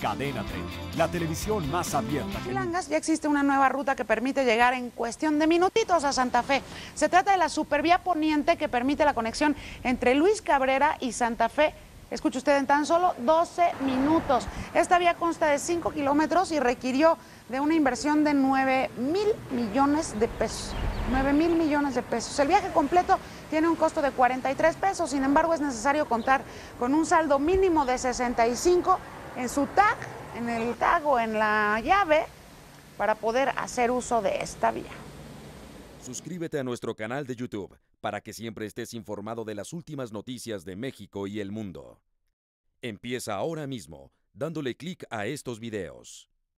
Cadena 30, la televisión más abierta. En Filangas ya existe una nueva ruta que permite llegar en cuestión de minutitos a Santa Fe. Se trata de la Supervía Poniente, que permite la conexión entre Luis Cabrera y Santa Fe. Escuche usted, en tan solo 12 minutos. Esta vía consta de 5 kilómetros y requirió de una inversión de 9 mil millones de pesos. 9 mil millones de pesos. El viaje completo tiene un costo de 43 pesos, sin embargo es necesario contar con un saldo mínimo de 65 en su tag, en el tag o en la llave, para poder hacer uso de esta vía. Suscríbete a nuestro canal de YouTube para que siempre estés informado de las últimas noticias de México y el mundo. Empieza ahora mismo dándole clic a estos videos.